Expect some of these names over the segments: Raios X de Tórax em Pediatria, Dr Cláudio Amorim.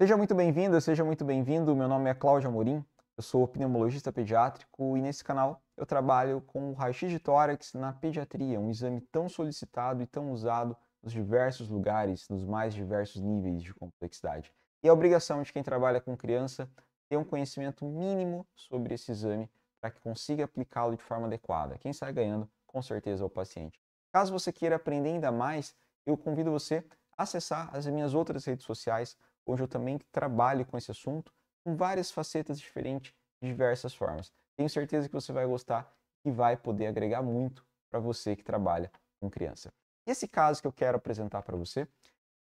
Seja muito bem-vinda, seja muito bem-vindo. Meu nome é Cláudio Amorim, eu sou pneumologista pediátrico e nesse canal eu trabalho com o raio-x de tórax na pediatria, um exame tão solicitado e tão usado nos diversos lugares, nos mais diversos níveis de complexidade. E a obrigação de quem trabalha com criança é ter um conhecimento mínimo sobre esse exame para que consiga aplicá-lo de forma adequada. Quem sai ganhando, com certeza, é o paciente. Caso você queira aprender ainda mais, eu convido você a acessar as minhas outras redes sociais, onde eu também trabalho com esse assunto, com várias facetas diferentes, de diversas formas. Tenho certeza que você vai gostar e vai poder agregar muito para você que trabalha com criança. E esse caso que eu quero apresentar para você,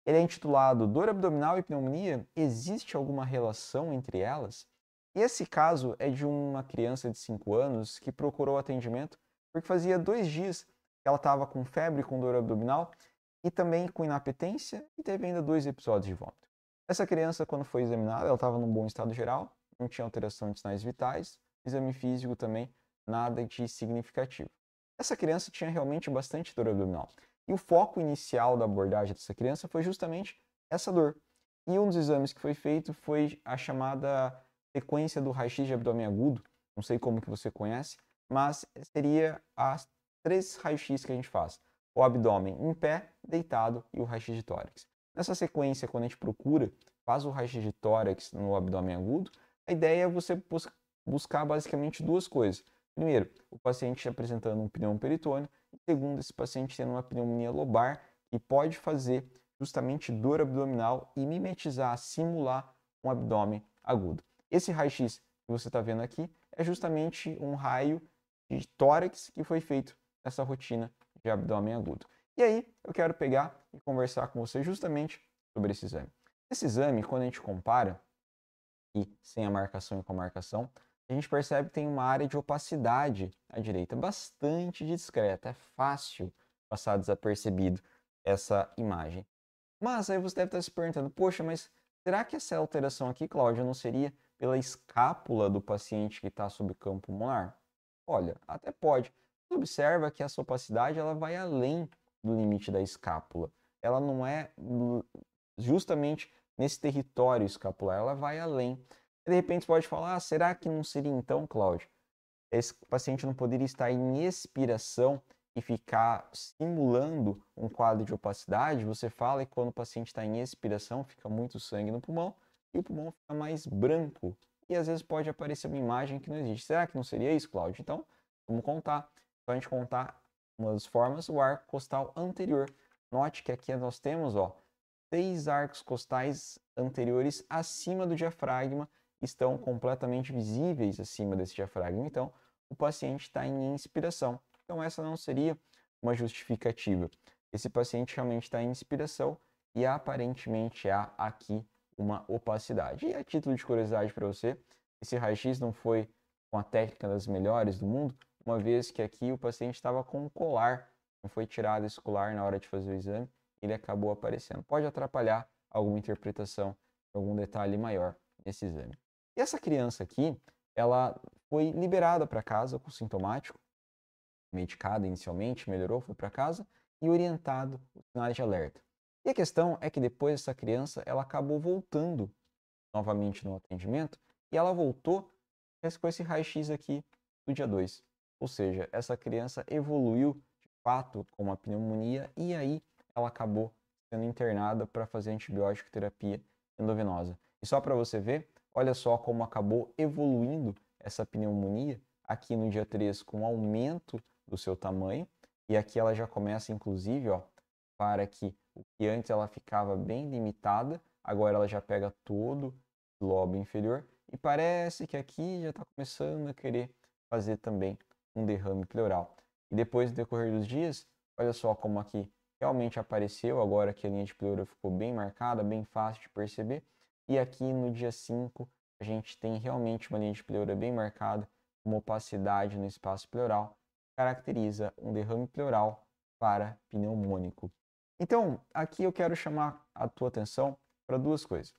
ele é intitulado Dor abdominal e pneumonia, existe alguma relação entre elas? E esse caso é de uma criança de 5 anos que procurou atendimento porque fazia 2 dias que ela estava com febre, com dor abdominal e também com inapetência e teve ainda 2 episódios de vômito. Essa criança, quando foi examinada, ela estava num bom estado geral, não tinha alteração de sinais vitais, exame físico também, nada de significativo. Essa criança tinha realmente bastante dor abdominal. E o foco inicial da abordagem dessa criança foi justamente essa dor. E um dos exames que foi feito foi a chamada sequência do raio-x de abdômen agudo, não sei como que você conhece, mas seria as 3 raios-x que a gente faz. O abdômen em pé, deitado e o raio-x de tórax. Nessa sequência, quando a gente procura, faz o raio-x de tórax no abdômen agudo, a ideia é você buscar basicamente 2 coisas. Primeiro, o paciente apresentando um pneumo peritônio, e segundo, esse paciente tendo uma pneumonia lobar, que pode fazer justamente dor abdominal e mimetizar, simular um abdômen agudo. Esse raio-x que você está vendo aqui é justamente um raio de tórax que foi feito nessa rotina de abdômen agudo. E aí, eu quero pegar e conversar com você justamente sobre esse exame. Esse exame, quando a gente compara, e sem a marcação e com a marcação, a gente percebe que tem uma área de opacidade à direita, bastante discreta. É fácil passar desapercebido essa imagem. Mas aí você deve estar se perguntando, poxa, mas será que essa alteração aqui, Cláudio, não seria pela escápula do paciente que está sob campo pulmonar? Olha, até pode. Você observa que essa opacidade ela vai além do limite da escápula, ela não é justamente nesse território escapular, ela vai além. De repente você pode falar, será que não seria então, Cláudio, esse paciente não poderia estar em expiração e ficar simulando um quadro de opacidade? Você fala que quando o paciente está em expiração fica muito sangue no pulmão e o pulmão fica mais branco e às vezes pode aparecer uma imagem que não existe. Será que não seria isso, Cláudio? Então, vamos contar. Então, a gente contar uma das formas, o arco costal anterior. Note que aqui nós temos, ó, 6 arcos costais anteriores acima do diafragma, estão completamente visíveis acima desse diafragma. Então, o paciente está em inspiração. Então, essa não seria uma justificativa. Esse paciente realmente está em inspiração e aparentemente há aqui uma opacidade. E a título de curiosidade para você, esse raio-x não foi com a técnica das melhores do mundo, uma vez que aqui o paciente estava com um colar, não foi tirado esse colar na hora de fazer o exame, ele acabou aparecendo. Pode atrapalhar alguma interpretação, algum detalhe maior nesse exame. E essa criança aqui, ela foi liberada para casa com sintomático, medicada inicialmente, melhorou, foi para casa e orientado os sinais de alerta. E a questão é que depois essa criança, ela acabou voltando novamente no atendimento e ela voltou com esse raio-x aqui do dia 2. Ou seja, essa criança evoluiu de fato com uma pneumonia e aí ela acabou sendo internada para fazer antibiótico terapia endovenosa. E só para você ver, olha só como acabou evoluindo essa pneumonia aqui no dia 3 com um aumento do seu tamanho. E aqui ela já começa, inclusive, ó, para que o que antes ela ficava bem limitada, agora ela já pega todo o lobo inferior e parece que aqui já está começando a querer fazer também um derrame pleural. E depois, no decorrer dos dias, olha só como aqui realmente apareceu, agora que a linha de pleura ficou bem marcada, bem fácil de perceber. E aqui no dia 5, a gente tem realmente uma linha de pleura bem marcada, uma opacidade no espaço pleural, que caracteriza um derrame pleural para pneumônico. Então, aqui eu quero chamar a tua atenção para 2 coisas.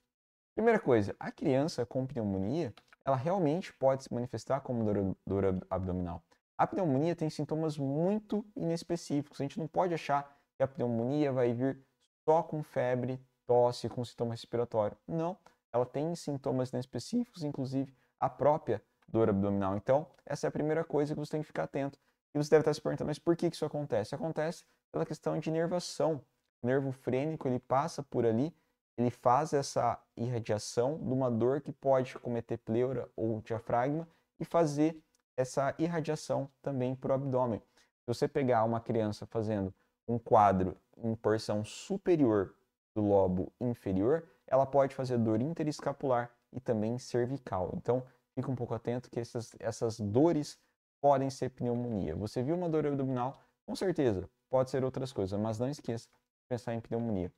Primeira coisa, a criança com pneumonia, ela realmente pode se manifestar como dor abdominal. A pneumonia tem sintomas muito inespecíficos. A gente não pode achar que a pneumonia vai vir só com febre, tosse, com sintoma respiratório. Não, ela tem sintomas inespecíficos, inclusive a própria dor abdominal. Então, essa é a primeira coisa que você tem que ficar atento. E você deve estar se perguntando, mas por que isso acontece? Acontece pela questão de inervação. O nervo frênico, ele passa por ali, ele faz essa irradiação de uma dor que pode cometer pleura ou diafragma e fazer essa irradiação também para o abdômen. Se você pegar uma criança fazendo um quadro em porção superior do lobo inferior, ela pode fazer dor interescapular e também cervical. Então, fica um pouco atento que essas dores podem ser pneumonia. Você viu uma dor abdominal? Com certeza, pode ser outras coisas, mas não esqueça de pensar em pneumonia.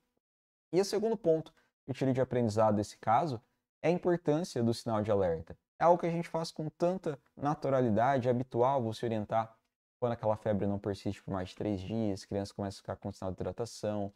E o segundo ponto que eu tirei de aprendizado desse caso é a importância do sinal de alerta. É algo que a gente faz com tanta naturalidade, é habitual você orientar quando aquela febre não persiste por mais de 3 dias, a criança começa a ficar com sinal de hidratação,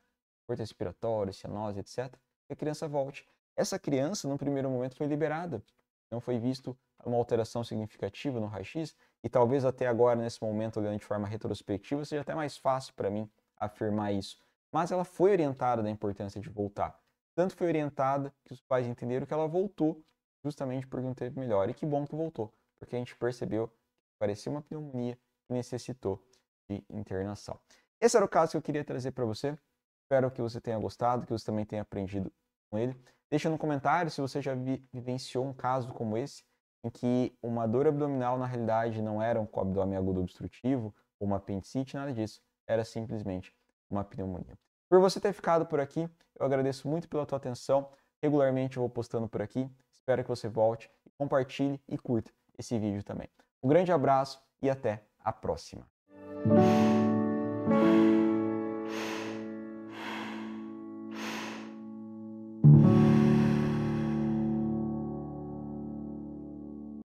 curto respiratório, cianose, etc. E a criança volte. Essa criança, no primeiro momento, foi liberada. Não foi visto uma alteração significativa no raio-x e talvez até agora, nesse momento, olhando de forma retrospectiva, seja até mais fácil para mim afirmar isso. Mas ela foi orientada da importância de voltar. Tanto foi orientada que os pais entenderam que ela voltou justamente porque não teve melhor. E que bom que voltou, porque a gente percebeu que parecia uma pneumonia que necessitou de internação. Esse era o caso que eu queria trazer para você. Espero que você tenha gostado, que você também tenha aprendido com ele. Deixa no comentário se você já vivenciou um caso como esse, em que uma dor abdominal, na realidade, não era um abdômen agudo obstrutivo, ou uma apendicite, nada disso. Era simplesmente uma pneumonia. Por você ter ficado por aqui, eu agradeço muito pela tua atenção. Regularmente eu vou postando por aqui. Espero que você volte, compartilhe e curta esse vídeo também. Um grande abraço e até a próxima.